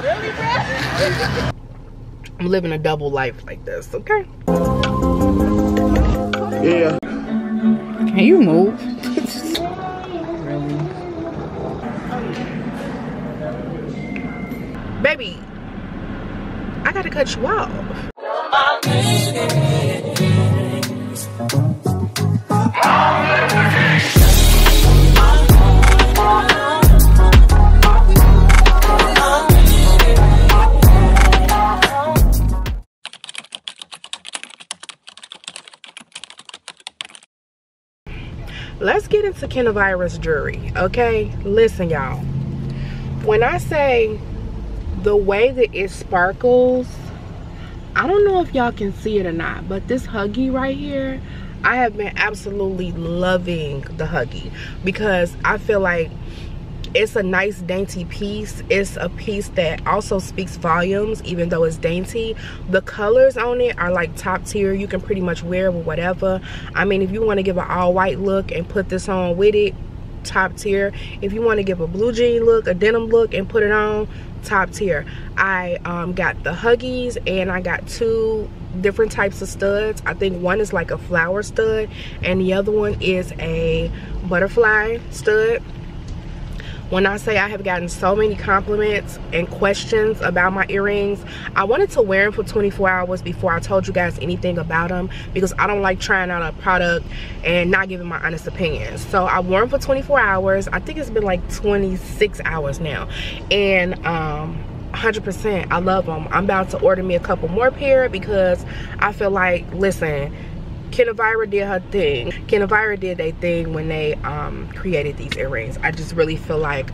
Really, bro? I'm living a double life like this, okay? Yeah. Can you move? Really? Baby, I gotta cut you off. Let's get into KENIVIRA's jewelry, okay? Listen, y'all. When I say the way that it sparkles, I don't know if y'all can see it or not, but this Huggy right here, I have been absolutely loving the Huggy because I feel like it's a nice dainty piece. It's a piece that also speaks volumes, even though it's dainty. The colors on it are like top tier. You can pretty much wear it with whatever. I mean, if you want to give an all white look and put this on with it, top tier. If you want to give a blue jean look, a denim look, and put it on, top tier. I got the Huggies, and I got two different types of studs. I think one is like a flower stud and the other one is a butterfly stud. When I say I have gotten so many compliments and questions about my earrings, I wanted to wear them for 24 hours before I told you guys anything about them because I don't like trying out a product and not giving my honest opinion. So I wore them for 24 hours. I think it's been like 26 hours now. And 100%, I love them. I'm about to order me a couple more pair because I feel like, listen, KENIVIRA did her thing. KENIVIRA did their thing when they created these earrings. I just really feel like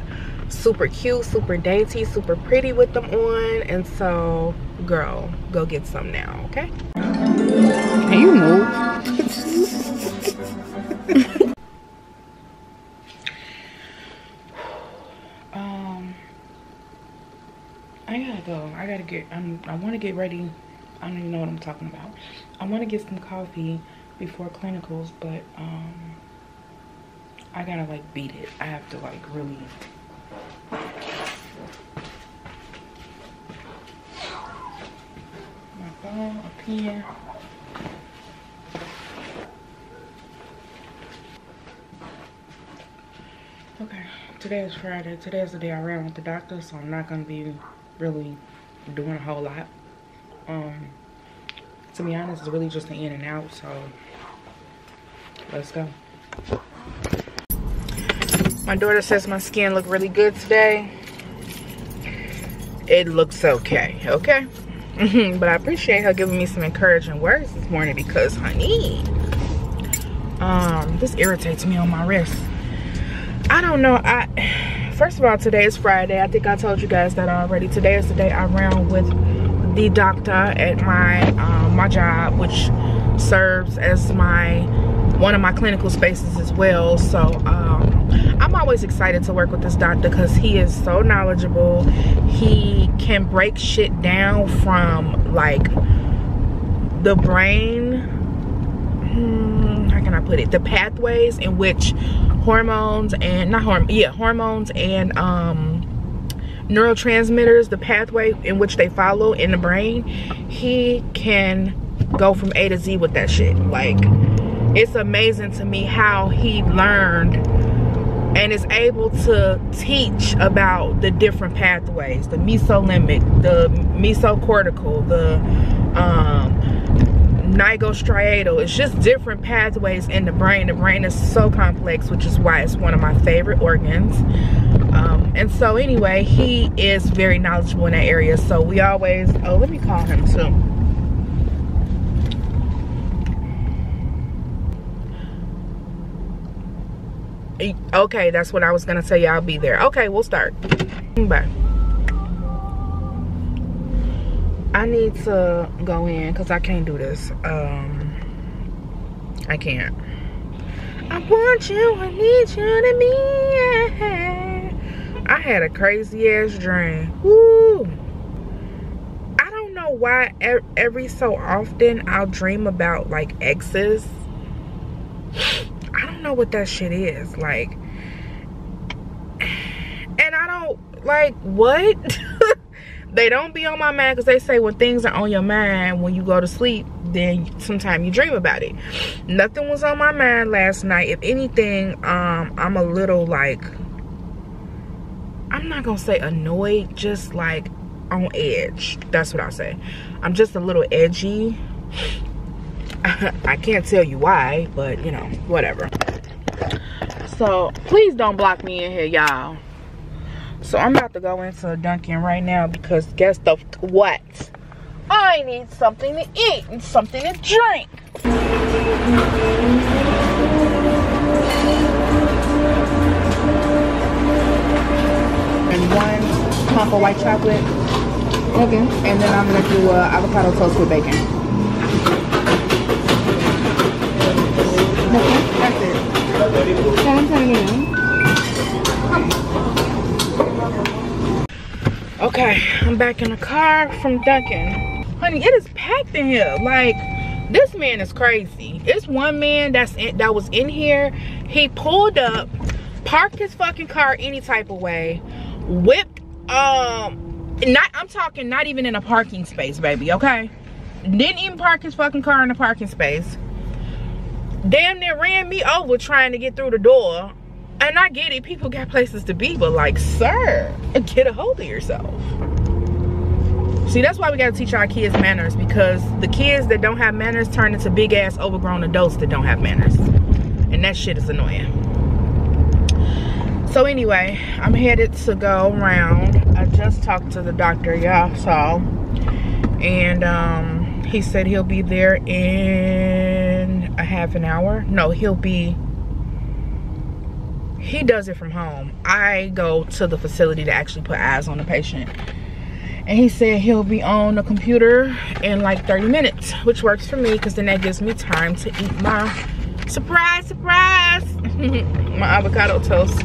super cute, super dainty, super pretty with them on. And so, girl, go get some now, okay? Can you move? I gotta go. I gotta get, I wanna get ready. I don't even know what I'm talking about. I want to get some coffee before clinicals, but I gotta like beat it. I have to like really. My phone up here. Okay, today is Friday. Today is the day I ran with the doctor, so I'm not gonna be really doing a whole lot. To be honest, it's really just an in and out, so let's go. My daughter says my skin looked really good today. It looks okay, okay? But I appreciate her giving me some encouraging words this morning because, honey, this irritates me on my wrist. I don't know, first of all, today is Friday. I think I told you guys that already. Today is the day I round with the doctor at my my job, which serves as one of my clinical spaces as well. So I'm always excited to work with this doctor because he is so knowledgeable. He can break shit down from like the brain. How can I put it? The pathways in which hormones and neurotransmitters, the pathway in which they follow in the brain, he can go from A to Z with that shit. Like, it's amazing to me how he learned and is able to teach about the different pathways, the mesolimbic, the mesocortical, the nigrostriatal. It's just different pathways in the brain. The brain is so complex, which is why it's one of my favorite organs. And so anyway, he is very knowledgeable in that area. So we always, oh, let me call him too. Okay, that's what I was gonna tell you. I'll be there. Okay, we'll start. Bye. I need to go in because I can't do this. I can't. I want you, I need you to be here. I had a crazy ass dream. Woo! I don't know why every so often I'll dream about like exes. I don't know what that shit is. Like, and I don't like what? They don't be on my mind, because they say when things are on your mind when you go to sleep, then sometimes you dream about it. Nothing was on my mind last night. If anything, I'm a little like, I'm not gonna say annoyed, just like on edge. That's what I say. I'm just a little edgy. I can't tell you why, but you know, whatever. So please don't block me in here, y'all. So I'm about to go into a Dunkin' right now, because guess the what? I need something to eat and something to drink. And one pump of white chocolate. Okay. And then I'm gonna do avocado toast with bacon. Okay, that's it. That I'm turning in. Okay, I'm back in the car from Dunkin'. Honey, it is packed in here. Like, this man is crazy. It's one man that was in here. He pulled up, parked his fucking car any type of way, whipped, I'm talking not even in a parking space, baby, okay? Didn't even park his fucking car in a parking space. Damn near ran me over trying to get through the door. And I get it, people got places to be, but like, sir, get a hold of yourself. See, that's why we gotta teach our kids manners, because the kids that don't have manners turn into big ass overgrown adults that don't have manners. And that shit is annoying. So anyway, I'm headed to go around. I just talked to the doctor, y'all saw. And he said he'll be there in a half an hour. No, he does it from home. I go to the facility to actually put eyes on the patient. And he said he'll be on the computer in like 30 minutes, which works for me, because then that gives me time to eat my, surprise, surprise, my avocado toast.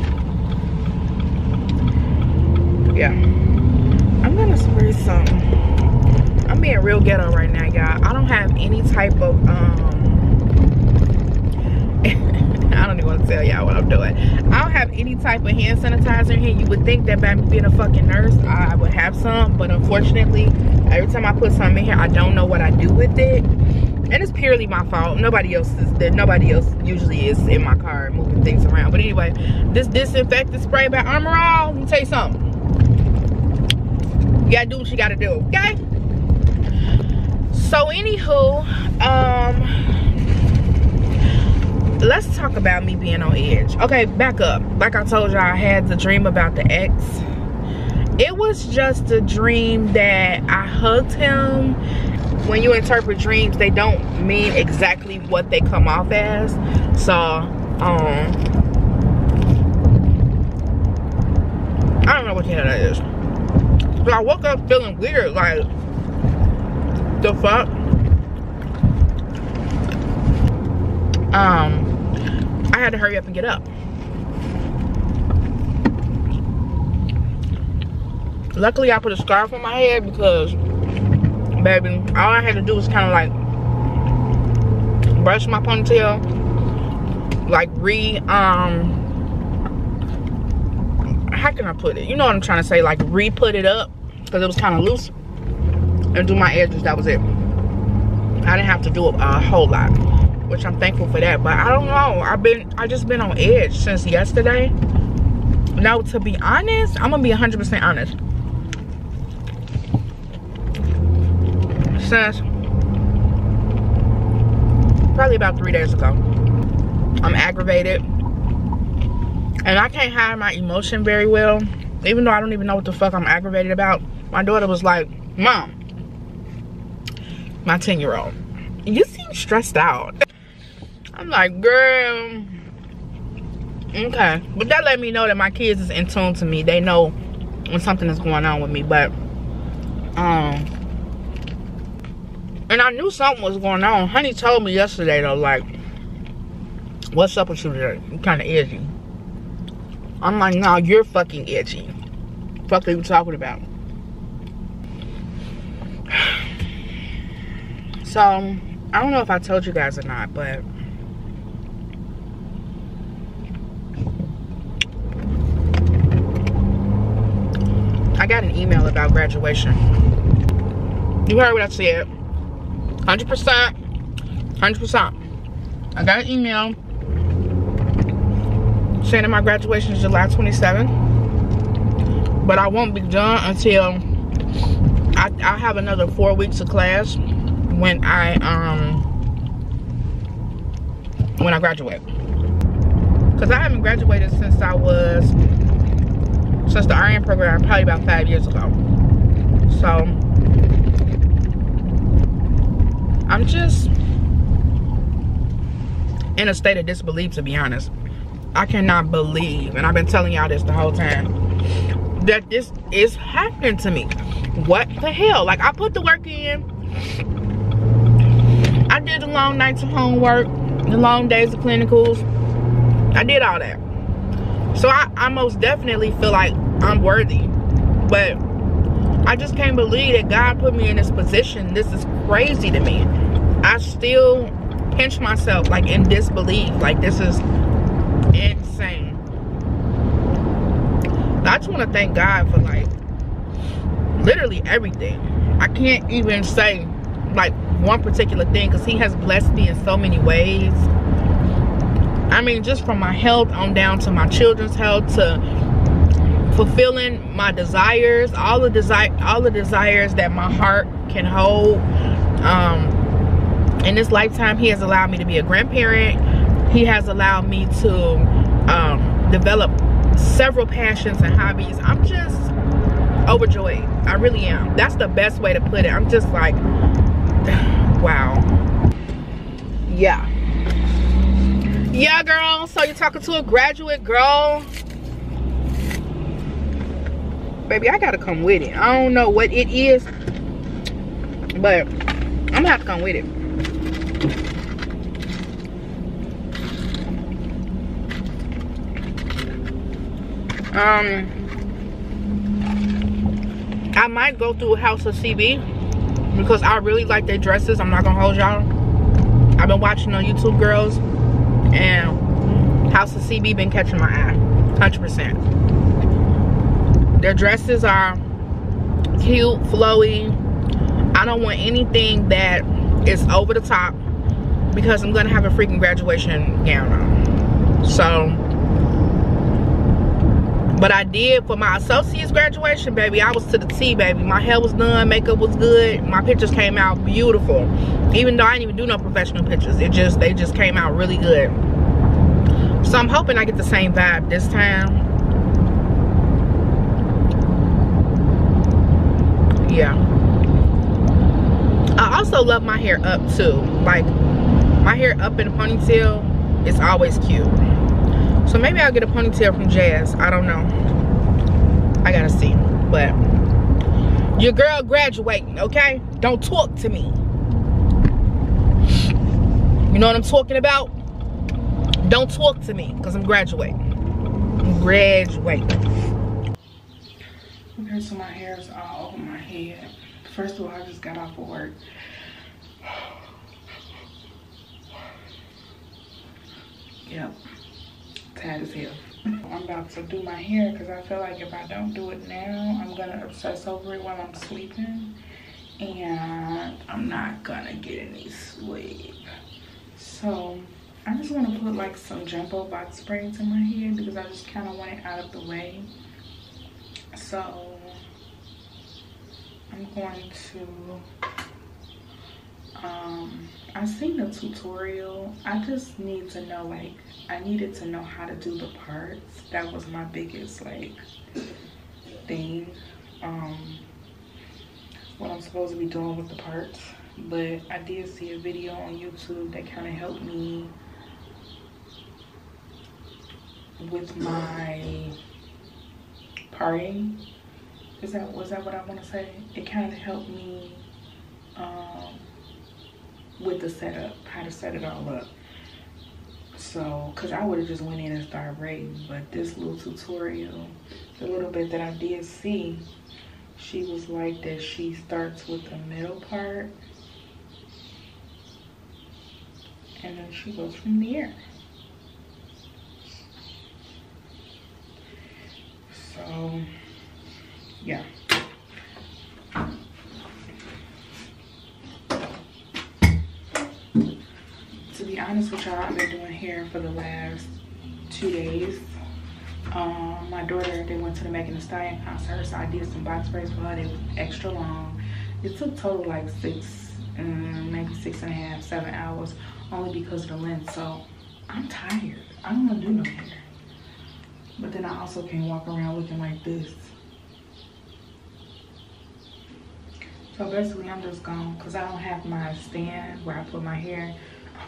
Yeah. I'm gonna spray some. I'm being real ghetto right now, y'all. I don't have any type of, I don't even want to tell y'all what I'm doing. I don't have any type of hand sanitizer in here. You would think that by being a fucking nurse, I would have some. But unfortunately, every time I put some in here, I don't know what I do with it. And it's purely my fault. Nobody else is there. Nobody else usually is in my car and moving things around. But anyway, this disinfectant spray by Armoral, let me tell you something. You gotta do what you gotta do, okay? So anywho, let's talk about me being on edge. Okay, back up. Like I told y'all, I had the dream about the ex. It was just a dream that I hugged him. When you interpret dreams, they don't mean exactly what they come off as. So, I don't know what the hell that is. So I woke up feeling weird, like, the fuck? I had to hurry up and get up. Luckily, I put a scarf on my head, because, baby, all I had to do was kind of like brush my ponytail, like how can I put it? You know what I'm trying to say? Like re-put it up, because it was kind of loose, and do my edges. That was it. I didn't have to do a whole lot, which I'm thankful for that. But I don't know, I just been on edge since yesterday. Now, to be honest, I'm gonna be 100% honest. Since probably about 3 days ago, I'm aggravated, and I can't hide my emotion very well, even though I don't even know what the fuck I'm aggravated about. My daughter was like, Mom, my 10-year-old, you seem stressed out. I'm like, girl, okay. But that let me know that my kids is in tune to me. They know when something is going on with me. But, and I knew something was going on. Honey told me yesterday, though, like, what's up with you today? You kind of edgy. I'm like, no, you're fucking edgy. Fuck are you talking about? So, I don't know if I told you guys or not, but I got an email about graduation. You heard what I said. 100%. 100%. I got an email saying that my graduation is July 27th. But I won't be done until I have another 4 weeks of class when I graduate. Because I haven't graduated since I was, since the RN program, probably about 5 years ago. So, I'm just in a state of disbelief, to be honest. I cannot believe, and I've been telling y'all this the whole time, that this is happening to me. What the hell? Like, I put the work in. I did the long nights of homework, the long days of clinicals. I did all that. So I most definitely feel like I'm worthy. But I just can't believe that God put me in this position. This is crazy to me. I still pinch myself, like, in disbelief. Like, this is insane. I just want to thank God for, like, literally everything. I can't even say, like, one particular thing, because He has blessed me in so many ways. I mean, just from my health on down to my children's health, to fulfilling my desires, all the desires that my heart can hold. In this lifetime, He has allowed me to be a grandparent. He has allowed me to develop several passions and hobbies. I'm just overjoyed. I really am. That's the best way to put it. I'm just like, wow. Yeah. Yeah, girl, so you're talking to a graduate, girl. Baby, I gotta come with it. I don't know what it is, but I'm gonna have to come with it. I might go through House of CB because I really like their dresses. I'm not gonna hold y'all. I've been watching on YouTube, girls. And House of CB been catching my eye, 100%. Their dresses are cute, flowy. I don't want anything that is over the top because I'm gonna have a freaking graduation gown on. So, but I did for my associate's graduation, baby. I was to the T, baby. My hair was done, makeup was good. My pictures came out beautiful. Even though I didn't even do no professional pictures, they just came out really good. So I'm hoping I get the same vibe this time. Yeah. I also love my hair up too. Like, my hair up in a ponytail is always cute. So maybe I'll get a ponytail from Jazz. I don't know. I gotta see. But your girl graduating, okay? Don't talk to me. You know what I'm talking about? Don't talk to me, because I'm graduating. I'm graduating. Okay, so my hair is all over my head. First of all, I just got off of work. Yep. Tired as hell. I'm about to do my hair, because I feel like if I don't do it now, I'm going to obsess over it while I'm sleeping. And I'm not going to get any sleep. So I just want to put like some jumbo box braids in my hair because I just kind of want it out of the way. So I'm going to, I've seen the tutorial. I just need to know, like, I needed to know how to do the parts. That was my biggest, like, thing. What I'm supposed to be doing with the parts. But I did see a video on YouTube that kind of helped me with my parting. Was that what I want to say? It kind of helped me with the setup, how to set it all up. So, cause I would have just went in and started braiding, but this little tutorial, the little bit that I did see, she was like that she starts with the middle part. And then she goes from there. So, yeah. honest with y'all, I've been doing hair for the last 2 days. My daughter, they went to the Megan Thee Stallion concert, so I did some box braids for her. They was extra long. It took total like maybe 6.5, 7 hours, only because of the length. So I'm tired. I don't want to do no hair. But then I also can't walk around looking like this. So basically I'm just gone, because I don't have my stand where I put my hair.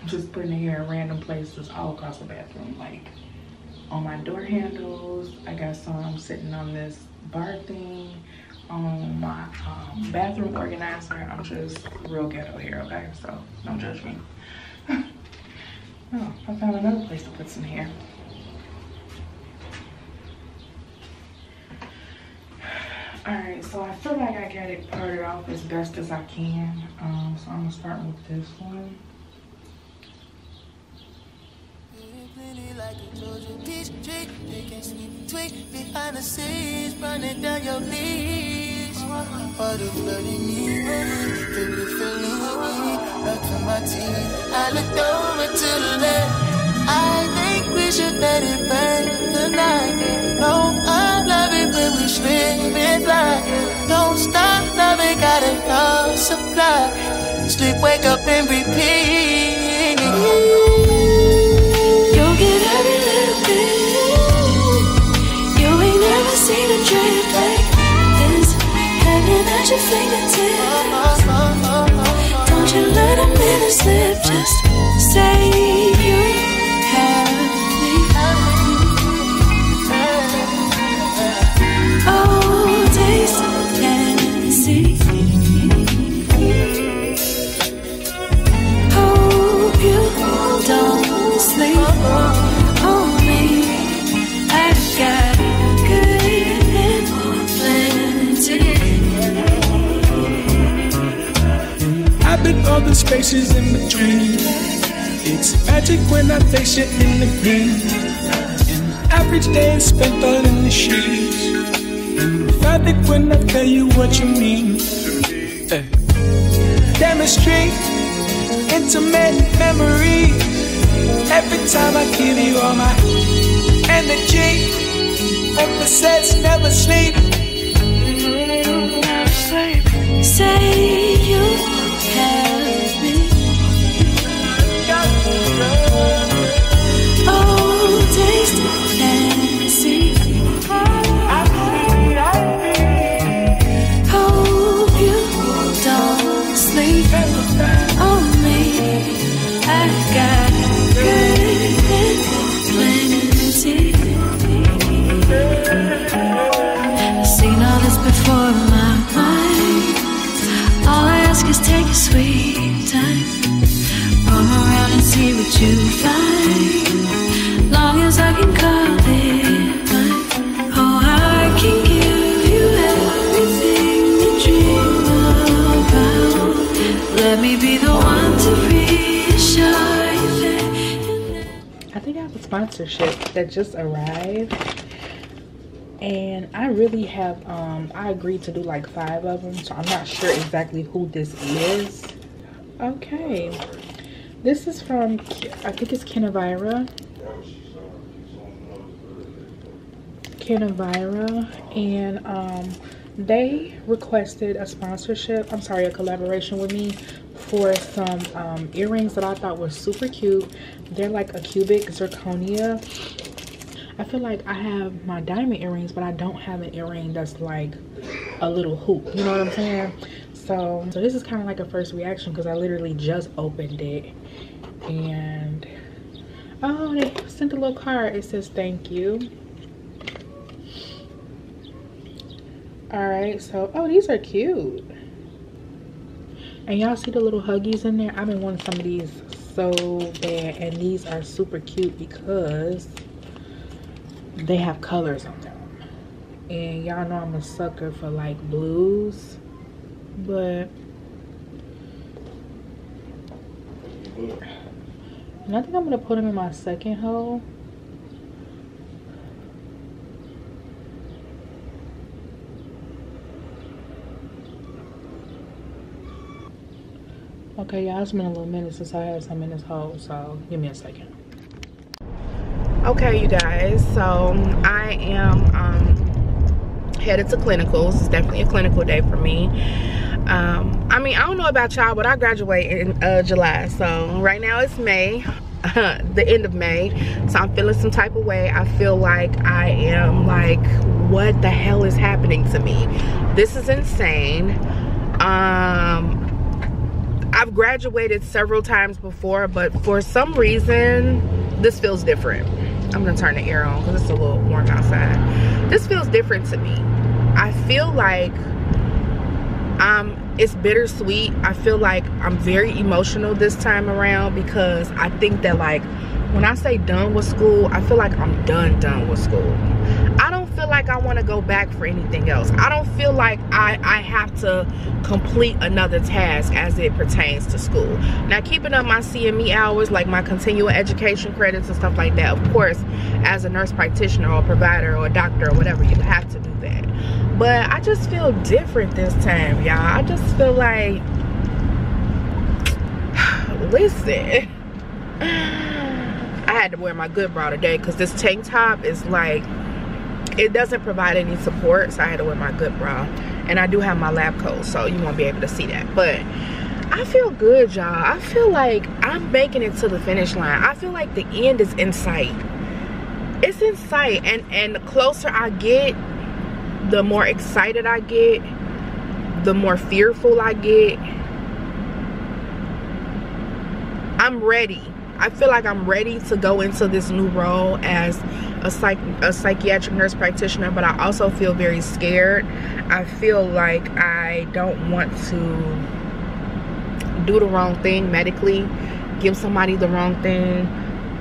I'm just putting the hair in random places all across the bathroom, like on my door handles. I got some sitting on this bar thing, on my bathroom organizer. I'm just real ghetto here, okay? So don't judge me. Oh, I found another place to put some hair. Alright, so I feel like I got it parted off as best as I can. So I'm gonna start with this one. Like a Jojo peach trick, they can sneak twig behind the scenes, running down your knees. All the flirting you feel me, up to my teeth. I looked over to the left. I think we should let it burn tonight. No, I love it when we swim and fly. Don't stop loving, got a love supply. Sleep, wake up, and repeat. Your fingertips. Don't you let a minute slip. Just say you have me. Oh, taste and see. Hope you don't sleep on me. I've got good and plenty. I've been all the spaces in between. It's magic when I place you in the green. An average day is spent all in the sheets. And find it when I tell you what you mean. Chemistry, intimate memories. Every time I give you all my energy, emphasis never sleep. Say you. Take a sweet time, roam around and see what you find. Long as I can call it mine, oh, I can give you everything you dream about. Let me be the one to reassure you. I think I have a sponsorship that just arrived, and I really have I agreed to do like 5 of them, so I'm not sure exactly who this is. Okay, this is from, I think it's Kenivira, and they requested a sponsorship, I'm sorry, a collaboration with me for some earrings that I thought were super cute. They're like a cubic zirconia. I feel like I have my diamond earrings, but I don't have an earring that's like a little hoop. You know what I'm saying? So this is kind of like a first reaction, because I literally just opened it. And, oh, they sent a little card. It says, thank you. All right. So, oh, these are cute. And y'all see the little huggies in there? I've been wanting some of these so bad. And these are super cute because they have colors on them, and y'all know I'm a sucker for like blues, but and I think I'm gonna put them in my second hole. Okay, y'all, it's been a little minute since I had some in this hole, so give me a second. Okay, you guys, so I am headed to clinicals. It's definitely a clinical day for me. I mean, I don't know about y'all, but I graduate in July, so right now it's May. The end of May, so I'm feeling some type of way. I feel like I am like, what the hell is happening to me? This is insane. I've graduated several times before, but for some reason this feels different. I'm gonna turn the air on because it's a little warm outside. This feels different to me. I feel like it's bittersweet. I feel like I'm very emotional this time around because I think that, like, when I say done with school, I feel like I'm done with school. I don't feel like I want to go back for anything else. I don't feel like I have to complete another task as it pertains to school. Now, keeping up my CME hours, like my continual education credits and stuff like that, of course, as a nurse practitioner or a provider or a doctor or whatever, you have to do that. But I just feel different this time, y'all. I just feel like, listen, I had to wear my good bra today because this tank top is like, it doesn't provide any support, so I had to wear my good bra. And I do have my lab coat, so you won't be able to see that. But I feel good, y'all. I feel like I'm making it to the finish line. I feel like the end is in sight. It's in sight, and the closer I get, the more excited I get, the more fearful I get. I'm ready. I feel like I'm ready to go into this new role as a psychiatric nurse practitioner, but I also feel very scared. I feel like I don't want to do the wrong thing medically, give somebody the wrong thing,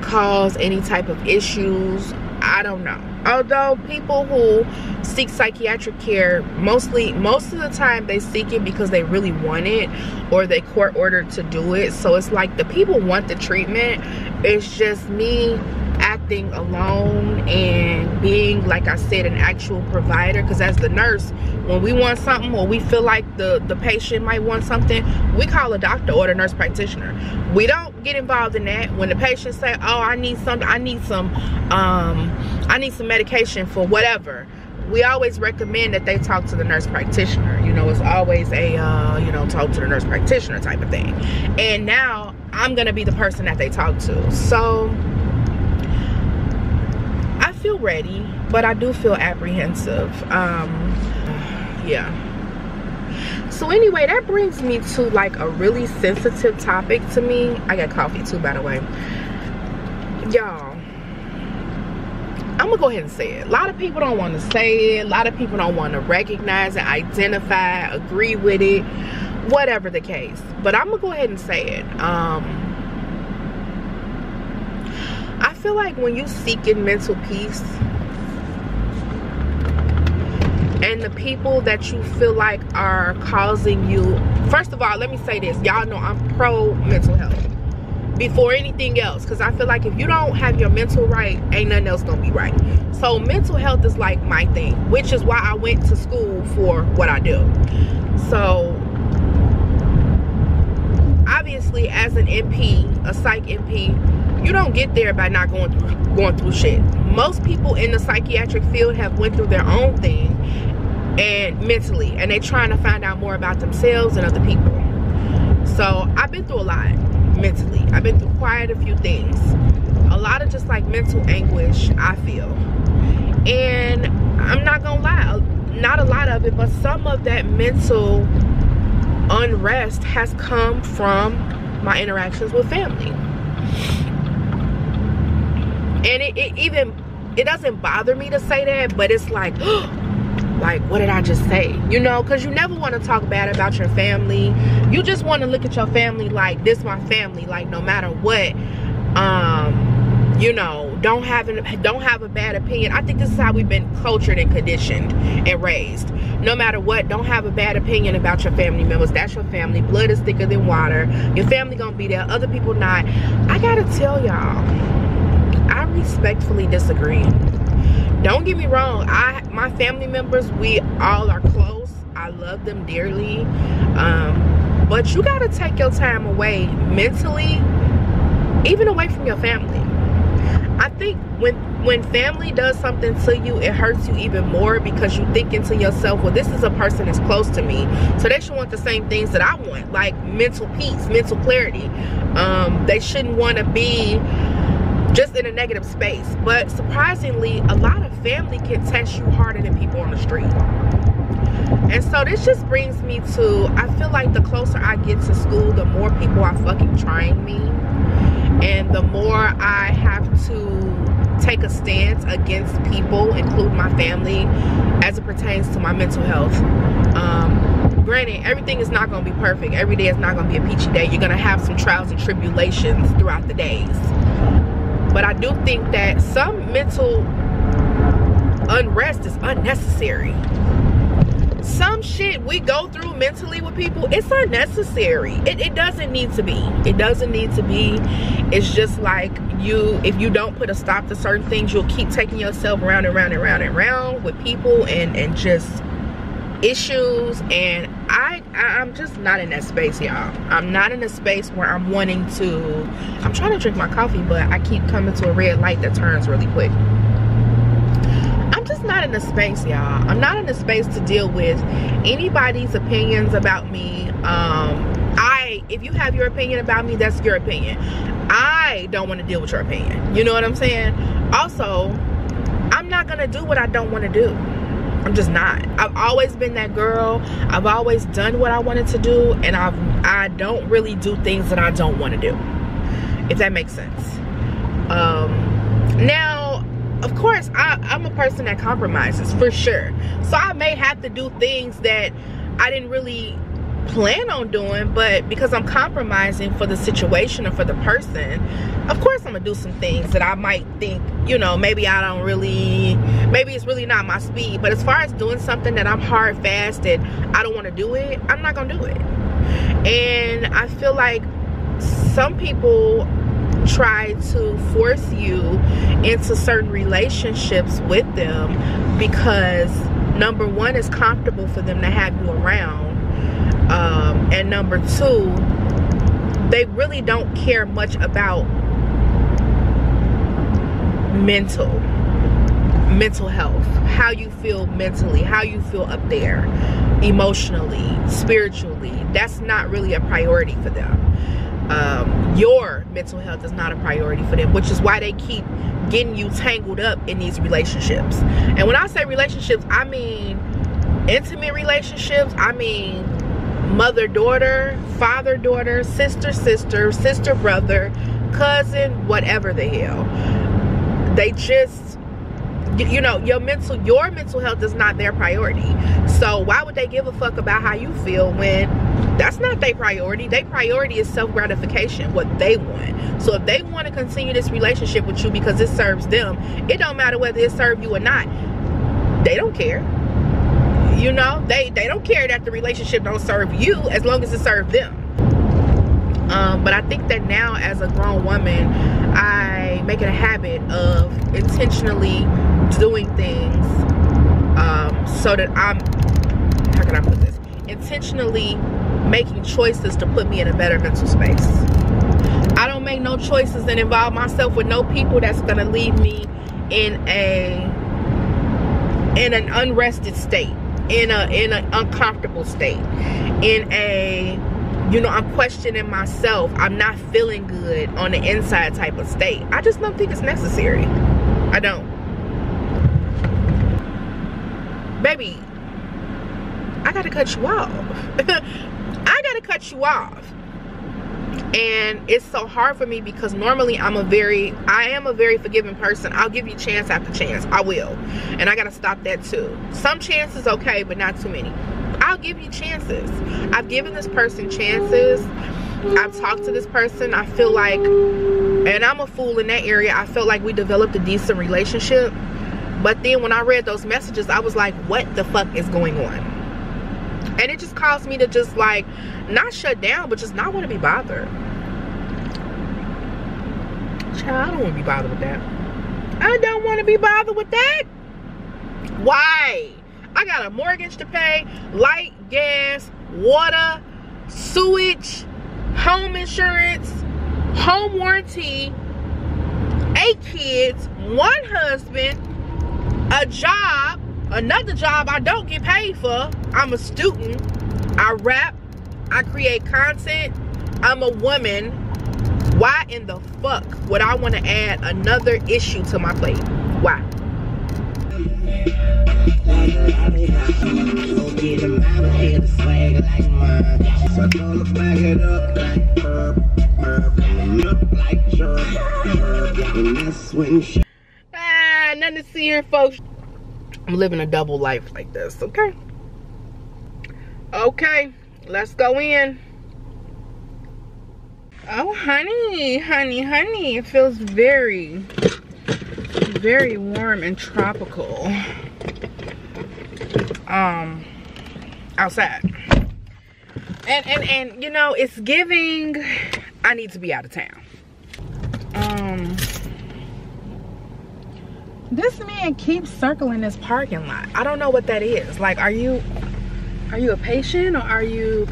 cause any type of issues. I don't know. Although people who seek psychiatric care, most of the time they seek it because they really want it or they court ordered to do it. So it's like the people want the treatment. It's just me acting alone and being, like I said, an actual provider. Because as the nurse, when we want something or we feel like the patient might want something, we call a doctor or the nurse practitioner. We don't get involved in that. When the patient say, oh, I need some medication for whatever, we always recommend that they talk to the nurse practitioner. You know, it's always a talk to the nurse practitioner type of thing. And now I'm gonna be the person that they talk to. So I feel ready, but I do feel apprehensive. Yeah. So anyway, that brings me to like a really sensitive topic to me. I got coffee too, by the way, y'all. I'm gonna go ahead and say it. A lot of people don't want to say it. A lot of people don't want to recognize it, identify, agree with it, whatever the case. But I'm gonna go ahead and say it. I feel like when you seeking mental peace and the people that you feel like are causing you, first of all, let me say this. Y'all know I'm pro mental health before anything else, because I feel like if you don't have your mental right, ain't nothing else gonna be right. So mental health is like my thing, which is why I went to school for what I do. So obviously as an MP, a psych MP, you don't get there by not going through shit. Most people in the psychiatric field have went through their own thing and mentally, and they trying to find out more about themselves and other people. So I've been through a lot mentally. I've been through quite a few things, a lot of just like mental anguish I feel. And I'm not gonna lie, not a lot of it, but some of that mental unrest has come from my interactions with family. And it doesn't bother me to say that, but it's like, like, what did I just say? You know, because you never want to talk bad about your family. You just want to look at your family like, this my family, like no matter what. You know, don't have a bad opinion. I think this is how we've been cultured and conditioned and raised. No matter what, don't have a bad opinion about your family members. That's your family. Blood is thicker than water. Your family gonna be there, other people not. I gotta tell y'all, I respectfully disagree. Don't get me wrong, my family members, we all are close. I love them dearly. But you gotta take your time away mentally, even away from your family. I think when family does something to you, it hurts you even more because you thinking to yourself, well, this is a person that's close to me, so they should want the same things that I want, like mental peace, mental clarity. They shouldn't want to be just in a negative space. But surprisingly, a lot of family can test you harder than people on the street. And so this just brings me to, I feel like the closer I get to school, the more people are fucking trying me. And the more I have to take a stance against people, including my family, as it pertains to my mental health. Granted, everything is not going to be perfect. Every day is not going to be a peachy day. You're going to have some trials and tribulations throughout the days. But I do think that some mental unrest is unnecessary. Some shit we go through mentally with people, it's unnecessary. It doesn't need to be. It doesn't need to be. It's just like, you, if you don't put a stop to certain things, you'll keep taking yourself around and around and around and around with people and just issues. And I'm just not in that space, y'all. I'm not in a space where I'm wanting to, I'm trying to drink my coffee, but I keep coming to a red light that turns really quick. Not in a space, y'all. I'm not in a space to deal with anybody's opinions about me. If you have your opinion about me, that's your opinion. I don't want to deal with your opinion. You know what I'm saying? Also, I'm not gonna do what I don't want to do. I'm just not. I've always been that girl. I've always done what I wanted to do, and I don't really do things that I don't want to do, if that makes sense. Now, of course, I'm a person that compromises, for sure. So I may have to do things that I didn't really plan on doing, but because I'm compromising for the situation or for the person, of course I'm gonna do some things that I might think, you know, maybe it's really not my speed. But as far as doing something that I'm hard fast and I don't want to do it, I'm not gonna do it. And I feel like some people try to force you into certain relationships with them because, number one, it's comfortable for them to have you around, and number two, they really don't care much about mental health, how you feel mentally, how you feel up there emotionally, spiritually. That's not really a priority for them. Your mental health is not a priority for them, which is why they keep getting you tangled up in these relationships. And when I say relationships, I mean intimate relationships. I mean mother-daughter, father-daughter, sister-sister, sister-brother, cousin, whatever the hell. They just, you know, your mental health is not their priority. So why would they give a fuck about how you feel when that's not their priority? Their priority is self-gratification, what they want. So if they want to continue this relationship with you because it serves them, it don't matter whether it serves you or not. They don't care. You know, they don't care that the relationship don't serve you as long as it serves them. But I think that now as a grown woman, I make it a habit of intentionally doing things so that I'm, how can I put this? Intentionally making choices to put me in a better mental space. I don't make no choices and involve myself with no people that's gonna leave me in an unrested state, in an uncomfortable state, in a, you know, I'm questioning myself, I'm not feeling good on the inside type of state. I just don't think it's necessary. I don't. Baby, I gotta cut you off. I gotta cut you off. And it's so hard for me because normally I am a very forgiving person. I'll give you chance after chance. I will. And I gotta stop that too. Some chances okay, but not too many. I'll give you chances. I've given this person chances. I've talked to this person. I feel like, and I'm a fool in that area, I felt like we developed a decent relationship. But then when I read those messages, I was like, what the fuck is going on? And it just caused me to just like, not shut down, but just not want to be bothered. Child, I don't want to be bothered with that. I don't want to be bothered with that. Why? I got a mortgage to pay, light, gas, water, sewage, home insurance, home warranty, 8 kids, 1 husband, a job, another job I don't get paid for. I'm a student. I rap. I create content. I'm a woman. Why in the fuck would I want to add another issue to my plate? Why? Ah, nothing to see here, folks. I'm living a double life like this, okay? Okay, let's go in. Oh, honey. It feels very, very warm and tropical outside. And you know, it's giving I need to be out of town. This man keeps circling this parking lot. I don't know what that is. Like, are you a patient, or are you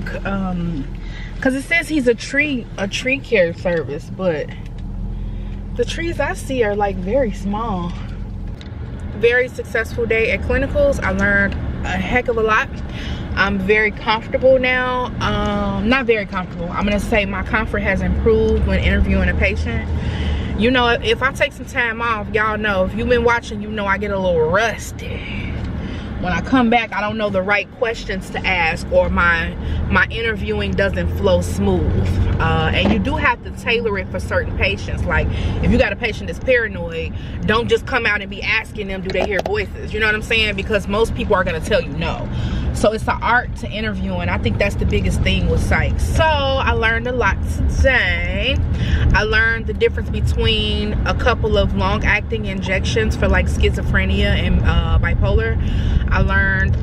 because it says he's a tree care service, but the trees I see are like very small. Very successful day at clinicals. I learned a heck of a lot. I'm very comfortable now. Not very comfortable. I'm gonna say my comfort has improved when interviewing a patient. You know, if I take some time off, y'all know, if you've been watching, you know I get a little rusty. When I come back, I don't know the right questions to ask, or my interviewing doesn't flow smooth. And you do have to tailor it for certain patients. Like, if you got a patient that's paranoid, don't just come out and be asking them, do they hear voices? You know what I'm saying? Because most people are gonna tell you no. So it's an art to interviewing. I think that's the biggest thing with psych. So I learned a lot today. I learned the difference between a couple of long-acting injections for like schizophrenia and bipolar. I learned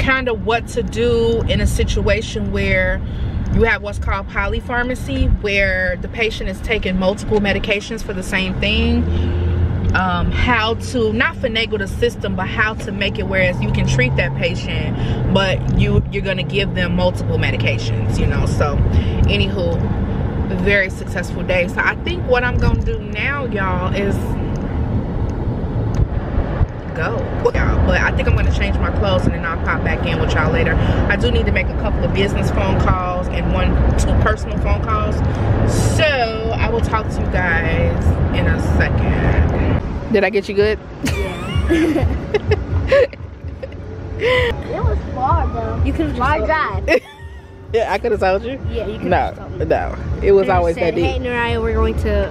kind of what to do in a situation where you have what's called polypharmacy, where the patient is taking multiple medications for the same thing. How to not finagle the system, but how to make it whereas you can treat that patient, but you're gonna give them multiple medications, you know. So anywho, very successful day. So I think what I'm gonna do now, y'all, is go, y'all. But I think I'm gonna change my clothes and then I'll pop back in with y'all later. I do need to make a couple of business phone calls and 1-2 personal phone calls, so I will talk to you guys in a second. Did I get you good? Yeah. It was far though. You could have drive. Yeah, I could have told you. Yeah, you could have told me. No, it was always said, that deep. Hey, Naraya, we're going to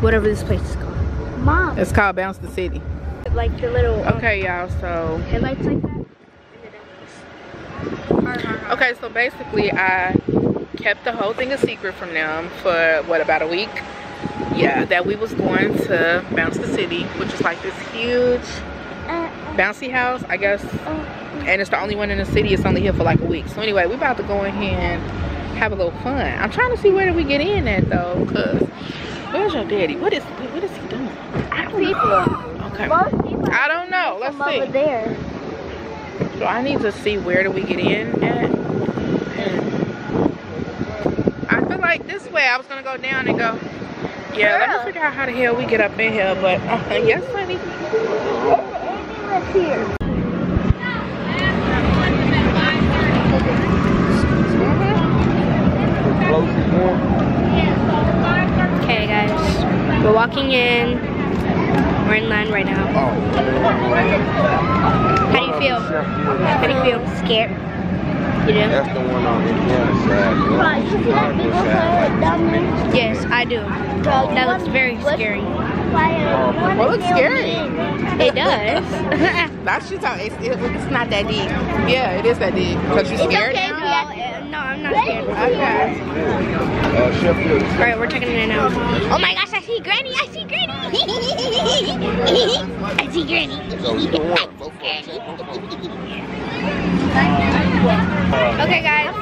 whatever this place is called. Mom. It's called Bounce the City. Like the little okay, y'all, so headlights like that. Okay, so basically I kept the whole thing a secret from them for what, about a week? Yeah, that we was going to Bounce the City, which is like this huge bouncy house, I guess, and it's the only one in the city. It's only here for like a week. So anyway, we about to go in here and have a little fun. I'm trying to see where do we get in at though, because where's your daddy? What is he doing? I don't know. Okay. I don't know. Let's see. Over there. So I need to see where do we get in at. I feel like this way. I was gonna go down and go. Yeah. Let me figure out how the hell we get up in here. But yes, honey. Okay, guys. We're walking in. We're in line right now. Oh. How do you feel? How do you feel? Scared? You do? That's the one on the inside. Yes, I do. That looks very scary. Well, it looks scary. It does. That's just how it's not that deep. Yeah, it is that deep. Because you're scared now? No, I'm not scared. Okay. Alright, we're checking it out. Oh my gosh, I see Granny! I see Granny! I see Granny. Okay, guys. Okay, guys.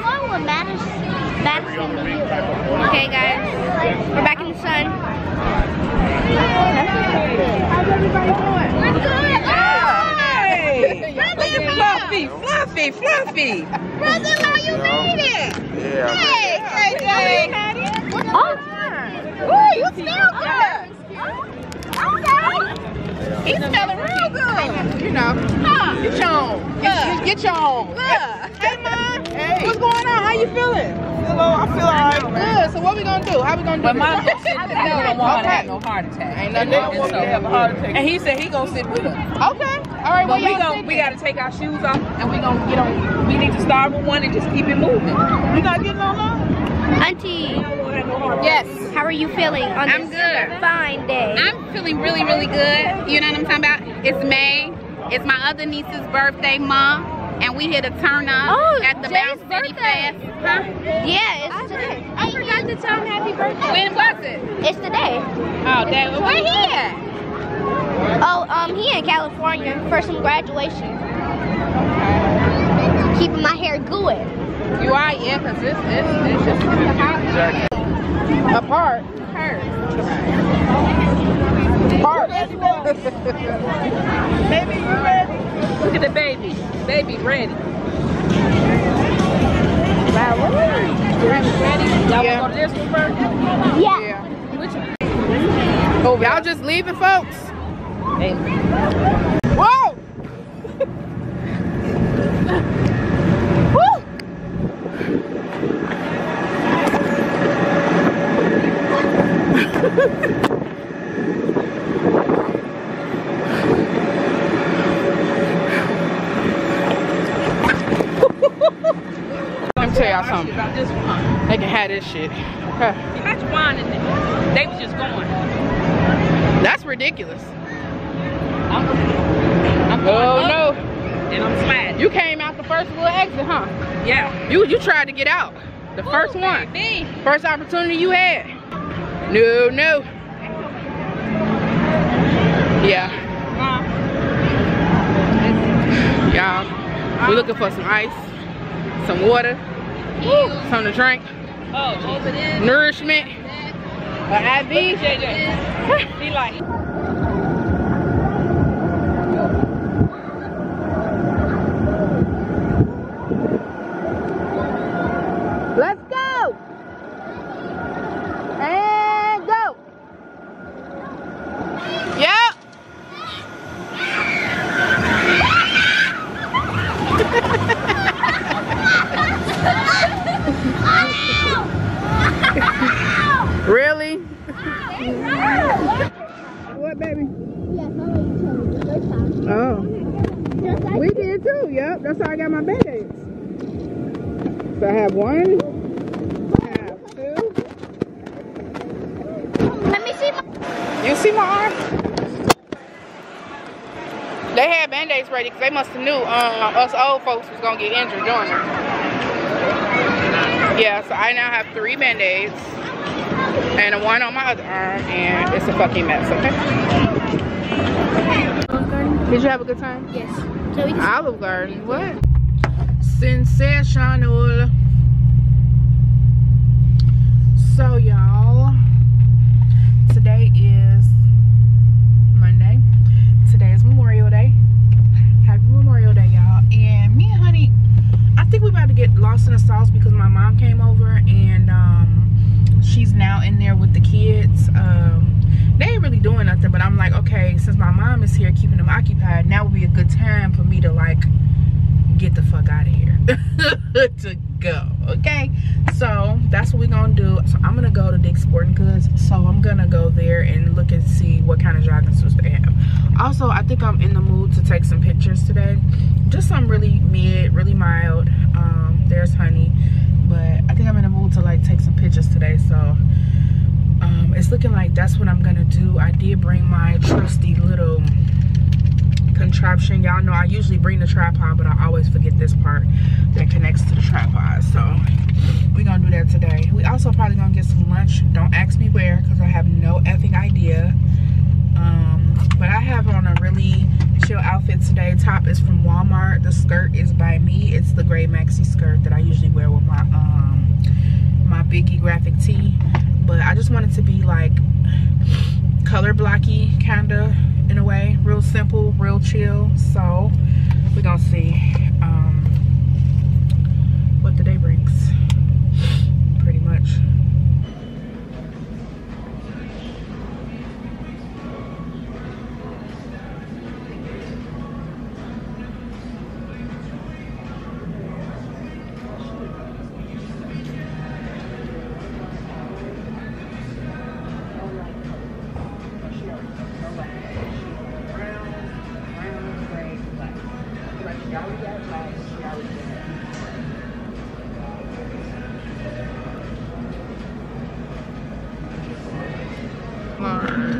We're back in the sun. Hey! Fluffy, fluffy, fluffy! You know? Made it! Yeah. Hey, KJ! Oh, you smell good! Okay! He's smelling real good! You know. Huh. Get your own. Get your own. Look. Hey, Mom! Hey! What's going on? How you feeling? Hello, I feel all right. Good, so what we gonna do? How we gonna do but this? My mom said I don't want to have no heart attack. Ain't nothing wrong with have a heart attack. And he said he gonna sit with us. Okay. All right, well, we gotta take our shoes off and we gonna get on. We need to start with one and just keep it moving. You not getting on now? Auntie. Yes. How are you feeling on this fine day? I'm feeling really, really good. You know what I'm talking about? It's May. It's my other niece's birthday month. And we hit a turn up at the Bounce the City Fest. Huh? Yeah, it's today. I forgot to tell him happy birthday. When was it? It's today. Oh, David, where he at? Oh, he in California for some graduation. Keeping my hair good. You are, yeah, because it's just hot. Apart. Apart. Baby, you ready? Look at the baby. Baby ready. Wow, what are you ready? Y'all want to go to this one first? Yeah. Oh, y'all just leaving, folks? Hey. Whoa! Something. They can have this shit. Huh. They was just going. That's ridiculous. I'm going up, no. And I'm sliding. You came out the first little exit, huh? Yeah. You tried to get out. The first one. Baby. First opportunity you had. No. Yeah. Y'all, we're looking for some ice, some water. Woo, something to drink. Oh, geez. Nourishment. But IV. JJ. Be like. Let's go. And go. Yep. Really? What, baby? Oh. We did too, yep. That's how I got my band-aids. So I have one. I have two. Let me see my... You see my arm? They had band-aids ready because they must have knew us old folks was going to get injured doing it. Yeah, so I now have 3 band-aids and a one on my other arm, and it's a fucking mess, okay? Did you have a good time? Yes. Olive Garden, what? Sensational. So, y'all, today is Monday. Today is Memorial Day. Happy Memorial Day, y'all. And me and Honey, I think we're about to get lost in the sauce because my mom came over and she's now in there with the kids. They ain't really doing nothing, but I'm like, okay, since my mom is here keeping them occupied, now would be a good time for me to like get the fuck out of here to go, okay? So that's what we're gonna do. So I'm gonna go to Dick's Sporting Goods. So I'm gonna go there and look and see what kind of jogging suits they have. Also, I think I'm in the mood to take some pictures today. Just some really mid, really mild. There's Honey, but I think I'm in the mood to like take some pictures today. So it's looking like that's what I'm gonna do. I did bring my trusty little contraption. Y'all know I usually bring the tripod, but I always forget this part that connects to the tripod. So we're gonna do that today. We also probably gonna get some lunch. Don't ask me where because I have no effing idea. But I have on a really chill outfit today. Top is from Walmart. The skirt is by me. It's the gray maxi skirt that I usually wear with my my Biggie graphic tee. But I just want it to be like color blocky kinda in a way. Real simple, real chill. So we're gonna see what did they bring.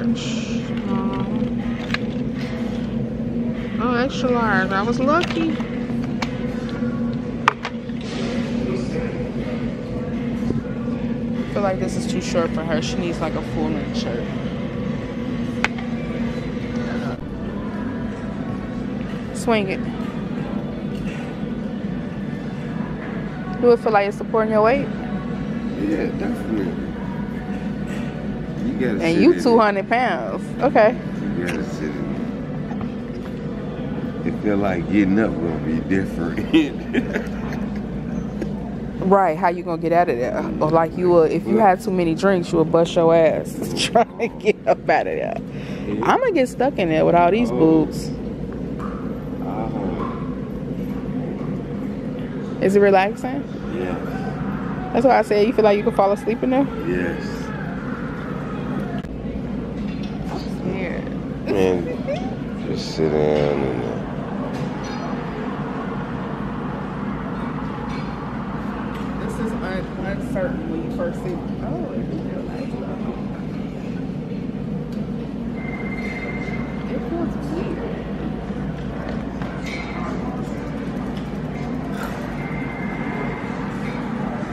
much. Oh, extra large. I was lucky. I feel like this is too short for her. She needs like a full length shirt. Swing it. Do it feel like it's supporting your weight? Yeah, definitely. You and you 200 pounds. Okay. You gotta sit in it. It feel like getting up gonna be different. Right, how you gonna get out of there? Or like you will, if you had too many drinks, you would bust your ass trying to get up out of there. Yeah. I'm gonna get stuck in there with all these boobs. Is it relaxing? Yeah. That's why I said you feel like you could fall asleep in there? Yes. And just sit down and this is uncertain when you first see it. Oh, it feels nice. It feels weird.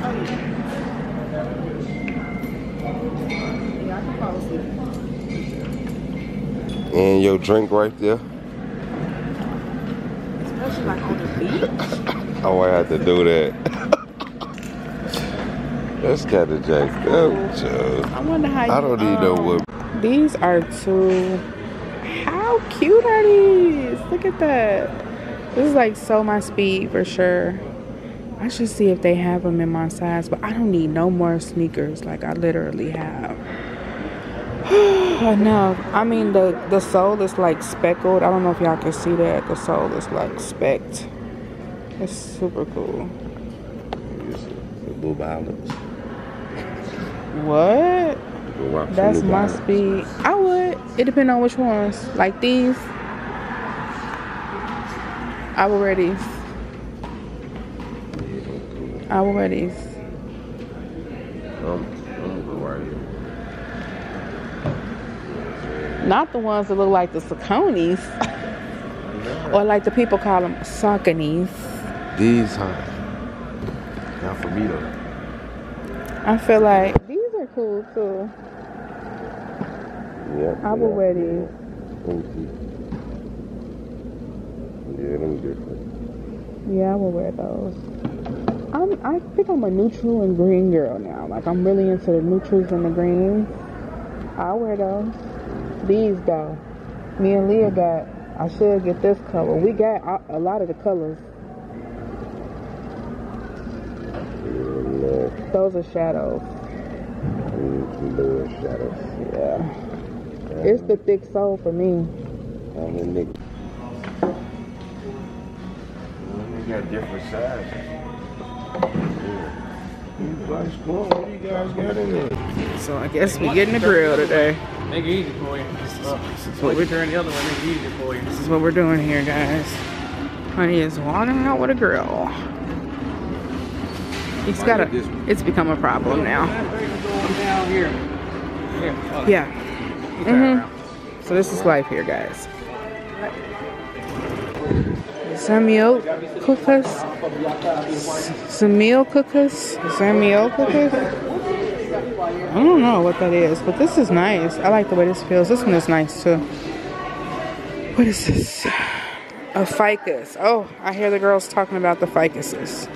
Oh yeah. Yeah, I can fall asleep. And your drink right there. Especially like on the beach. Oh, I had to do that. That's kind of jacked up. I wonder how you, I don't even know what. These are two. How cute are these? Look at that. This is like so my speed for sure. I should see if they have them in my size, but I don't need no more sneakers. Like I literally have. No, I mean the sole is like speckled. I don't know if y'all can see that. The sole is like specked. It's super cool. The blue balance. What? That's my speed. I would. It depends on which ones. Like these. I will wear these. I will wear these. Not the ones that look like the Sauconys. Or like the people call them Sauconys. These, huh? Not for me though. I feel like these are cool too. Yeah. I would wear these. Yeah, them different. Yeah, I would wear those. I think I'm a neutral and green girl now. Like I'm really into the neutrals and the greens. I wear those. These though, me and Leah got, I should get this color. We got a lot of the colors. Yeah. Those are shadows. Those are shadows. Yeah. It's the thick sole for me. They got different sizes. What do you guys got in there? So I guess we're getting the grill today. Make it easy for you. This is what we're doing. The other one, make it easy for you. This is what we're doing here, guys. Honey is wandering out with a grill. He's got a. It's become a problem now. Down here. Yeah. Mm-hmm. So this is life here, guys. Samil cookers. I don't know what that is, but this is nice. I like the way this feels. This one is nice too. What is this? A ficus. Oh, I hear the girls talking about the ficuses.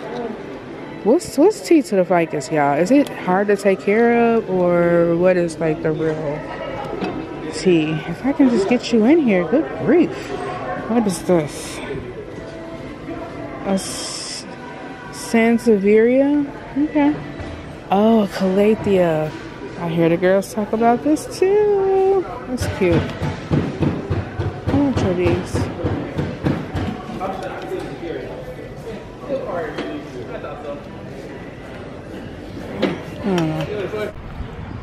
What's tea to the ficus, y'all? Is it hard to take care of, or what is like the real tea? If I can just get you in here, good grief. What is this? A sansevieria? Okay. Oh, calathea. I hear the girls talk about this too. That's cute. How much are these?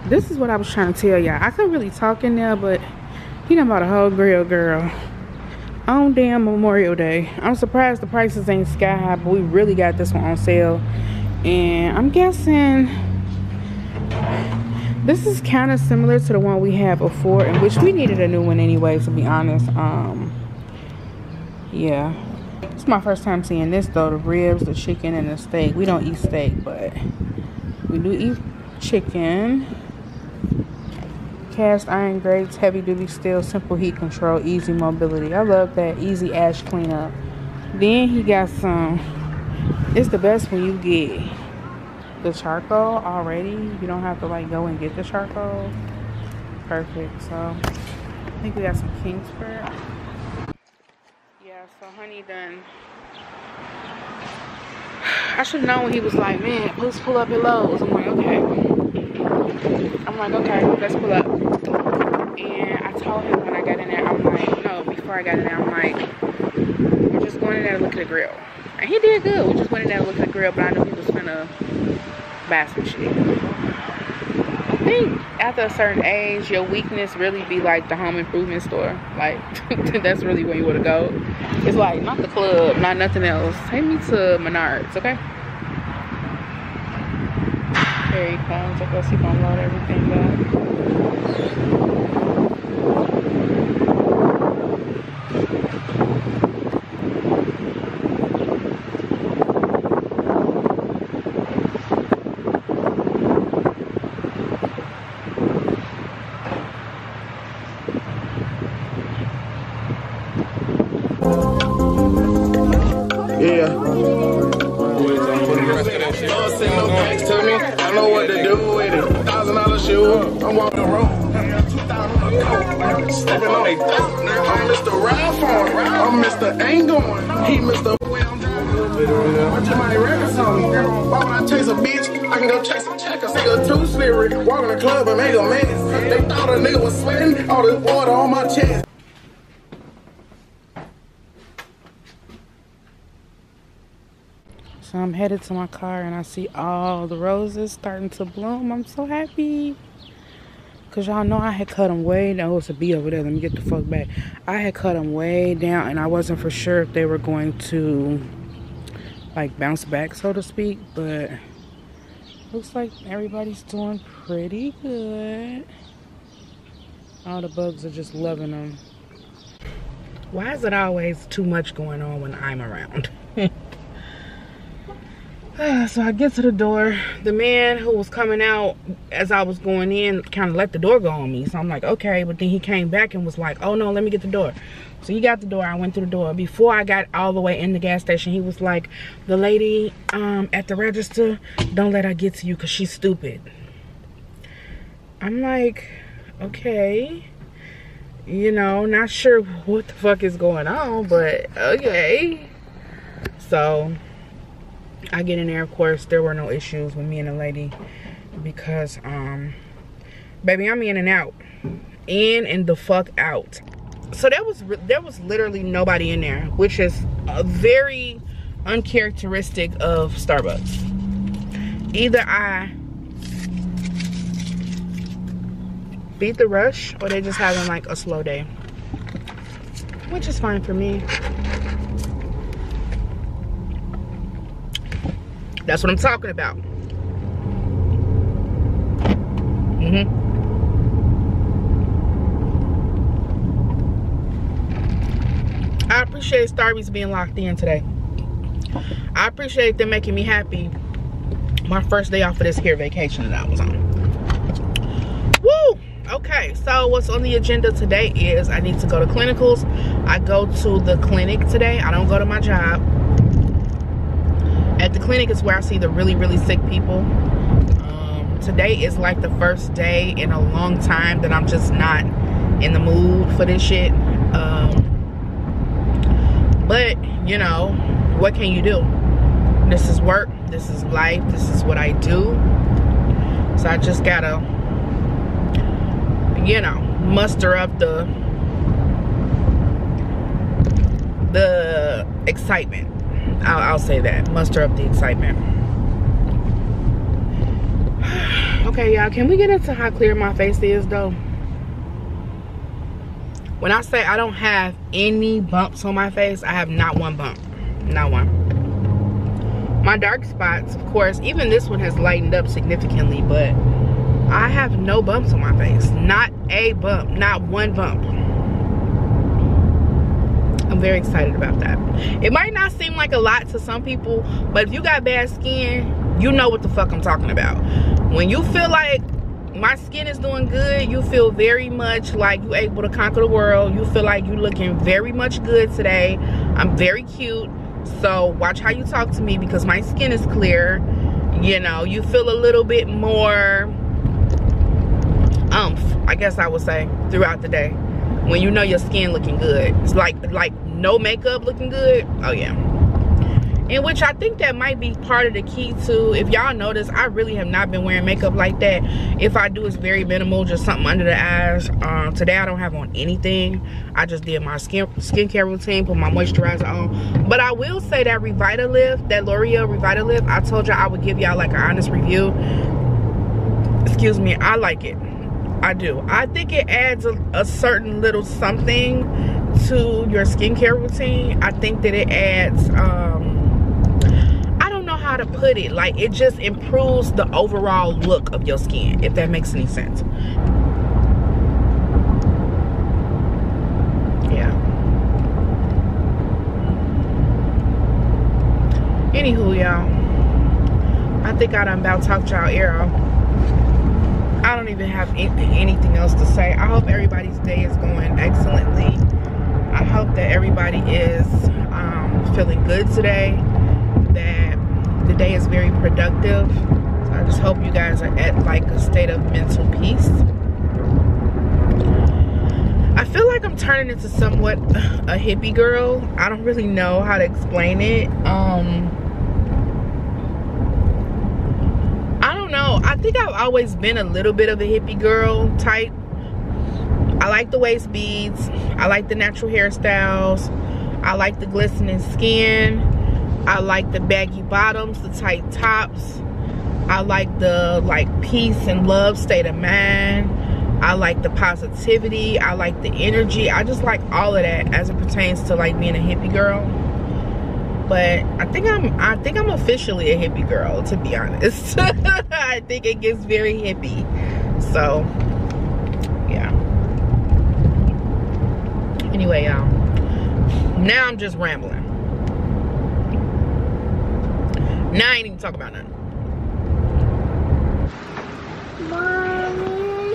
This is what I was trying to tell y'all. I couldn't really talk in there, but you know about a whole grill girl. On damn Memorial Day. I'm surprised the prices ain't sky high, but we really got this one on sale. And I'm guessing This is kind of similar to the one we had before, in which we needed a new one anyway, to be honest. Yeah. It's my first time seeing this though. The ribs, the chicken, and the steak. We don't eat steak, but we do eat chicken. Cast iron grates, heavy duty steel, simple heat control, easy mobility. I love that. Easy ash cleanup. Then he got some. It's the best when you get the charcoal already. You don't have to like go and get the charcoal. Perfect. So I think we got some Kingsford. Yeah, so honey done. I should have known when he was like, man, let's pull up at Lowe's. I'm like, okay. Let's pull up. And I told him when I got in there, I'm like, no, before I got in there, I'm like, we're just going in there to look at the grill. And he did good. We just went in there to look at the grill, but I knew he was gonna buy some shit. I think after a certain age, your weakness really be like the home improvement store. Like, that's really where you wanna go. It's like, not the club, not nothing else. Take me to Menards, okay? There he comes. I guess he's gonna load everything up. Yeah. I know what to do with it. $1,000 shoe, I'm walking the road. $2,000 stepping on they throat. I'm Mr. Ralph on it. I'm Mr. Ain't going. He Mr. Way I'm driving. Watch your money record something. Why would I chase a bitch? I can go chase a checker. Take a two-spirit. Walk in the club and make a mess. They thought a nigga was sweating. All this water on my chest. I'm headed to my car and I see all the roses starting to bloom. I'm so happy. Because y'all know I had cut them way down. Oh, it's a bee over there. Let me get the fuck back. I had cut them way down and I wasn't for sure if they were going to like bounce back, so to speak. But looks like everybody's doing pretty good. All the bugs are just loving them. Why is it always too much going on when I'm around? So I get to the door. The man who was coming out as I was going in kind of let the door go on me. So I'm like, okay. But then he came back and was like, oh no, let me get the door. So he got the door. I went through the door. Before I got all the way in the gas station, he was like, the lady at the register, don't let her get to you because she's stupid. I'm like, okay. You know, not sure what the fuck is going on, but okay. So I get in there. Of course there were no issues with me and the lady, because baby, I'm in and out, in and the fuck out. So there was literally nobody in there, which is very uncharacteristic of Starbucks. Either I beat the rush or they're just having like a slow day, which is fine for me. That's what I'm talking about. I appreciate Starbucks being locked in today. I appreciate them making me happy. My first day off of this here vacation that I was on. Woo! Okay, so what's on the agenda today is I need to go to clinicals. I go to the clinic today. I don't go to my job. At the clinic is where I see the really, really sick people. Today is like the first day in a long time that I'm just not in the mood for this shit. But, you know, what can you do? This is work. This is life. This is what I do. So I just gotta, you know, muster up the excitement. I'll say that. Muster up the excitement. Okay, y'all. Can we get into how clear my face is, though? When I say I don't have any bumps on my face, I have not one bump. Not one. My dark spots, of course, even this one has lightened up significantly, but I have no bumps on my face. Not a bump, not one bump. I'm very excited about that. It might not seem like a lot to some people, but if you got bad skin, you know what the fuck I'm talking about. When you feel like my skin is doing good, you feel very much like you're able to conquer the world. You feel like you're looking very much good today. I'm very cute, so watch how you talk to me because my skin is clear. You know, you feel a little bit more I guess I would say, throughout the day when you know your skin looking good. It's like no makeup looking good. Oh yeah. And which I think that might be part of the key too. If y'all notice, I really have not been wearing makeup like that. If I do, it's very minimal, just something under the eyes. Today I don't have on anything. I just did my skincare routine, put my moisturizer on. But I will say that Revitalift, that L'Oreal Revitalift, I told y'all I would give y'all like an honest review. Excuse me, I like it. I do. I think it adds a certain little something to your skincare routine. I think that it adds, to put it, like, it just improves the overall look of your skin, if that makes any sense. Yeah. Anywho, y'all, I think I done about talked y'all era. I don't even have anything else to say. I hope everybody's day is going excellently. I hope that everybody is feeling good today. The day is very productive. So I just hope you guys are at like a state of mental peace. I feel like I'm turning into somewhat a hippie girl. I don't really know how to explain it. I don't know. I think I've always been a little bit of a hippie girl type. I like the waist beads. I like the natural hairstyles. I like the glistening skin. I like the baggy bottoms, the tight tops. I like the peace and love state of mind. I like the positivity. I like the energy. I just like all of that as it pertains to like being a hippie girl. But I think I'm officially a hippie girl, to be honest. I think it gets very hippie. So yeah. Anyway, y'all. Now I'm just rambling. Now I ain't even talking about nothing. Mommy.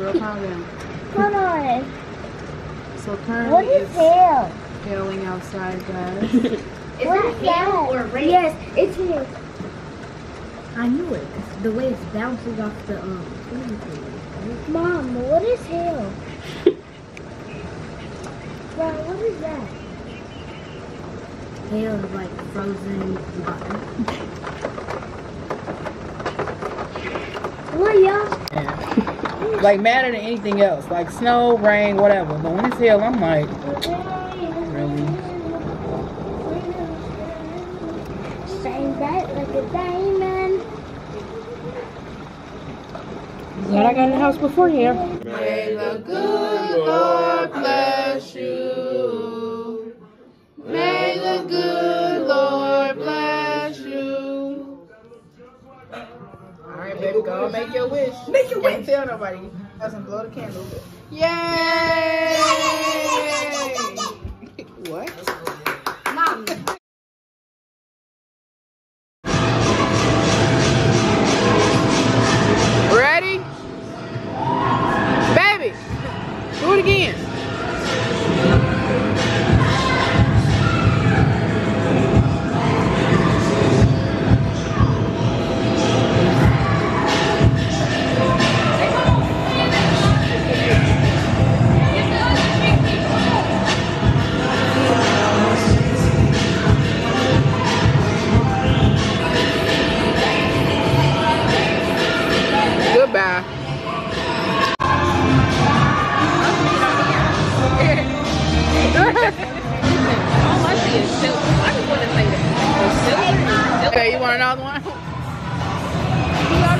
Real problem. Come on. So currently what is hail? Hailing outside, guys. Is that hail or rain? Yes, it's hail. I knew it. The way it's bouncing off the Mom, what is hail? Dad, what is that? Hail is like frozen water. What, y'all? Like madder than anything else. Like snow, rain, whatever. But when it's hail, I'm like, really? Shine bright like a diamond. Glad I got in the house before here. May the good Lord bless you. May the good Lord bless you. Alright, baby, go make your wish. Make your wish. Don't tell nobody. Doesn't blow the candle. Yay! What? Mommy. Ready? Baby, do it again.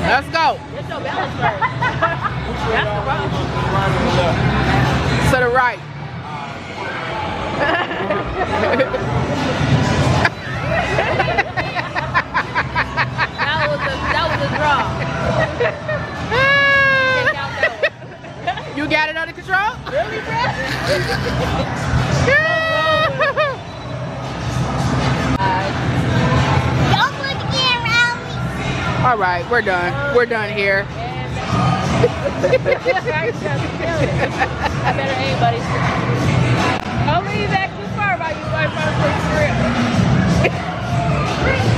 Let's go. What's your balance first? That's the wrong one. To the right. That was a draw. All right, we're done. We're done here. Only that you far by you wipe my trip.